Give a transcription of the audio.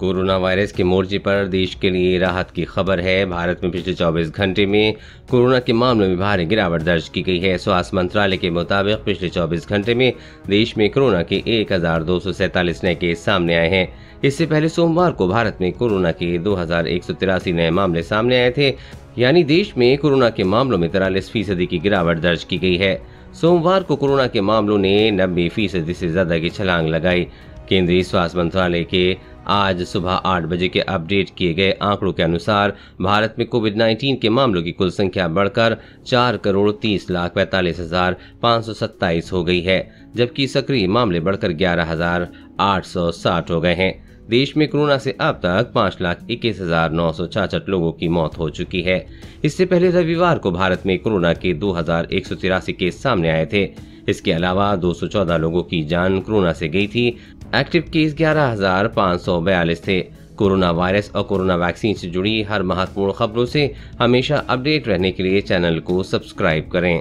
Corona virus के मोर्चे पर देश के लिए राहत की खबर है। भारत में पिछले 24 घंटे में कोरोना के मामलों में भारी गिरावट दर्ज की गई है। स्वास्थ्य मंत्रालय के मुताबिक पिछले 24 घंटे में देश में कोरोना के 1247 नए केस सामने आए हैं। इससे पहले सोमवार को भारत में कोरोना के 2183 नए मामले सामने आए थे, यानी देश में कोरोना के मामलों में 43% की गिरावट दर्ज की गई है। सोमवार को कोरोना के मामलों ने 90% से ज्यादा की छलांग लगाई। केंद्रीय स्वास्थ्य मंत्रालय के आज सुबह 8 बजे के अपडेट किए गए आंकड़ों के अनुसार भारत में कोविड-19 के मामलों की कुल संख्या बढ़कर 4,30,45,527 हो गई है, जबकि सक्रिय मामले बढ़कर 11,860 हो गए हैं। देश में कोरोना से अब तक 5,21,966 लोगों की मौत हो चुकी है। इससे पहले रविवार को भारत में कोरोना के 2,183 केस सामने आए थे। इसके अलावा 214 लोगों की जान कोरोना से गई थी। एक्टिव केस 11,542 थे। कोरोना वायरस और कोरोना वैक्सीन से जुड़ी हर महत्वपूर्ण खबरों से हमेशा अपडेट रहने के लिए चैनल को सब्सक्राइब करें।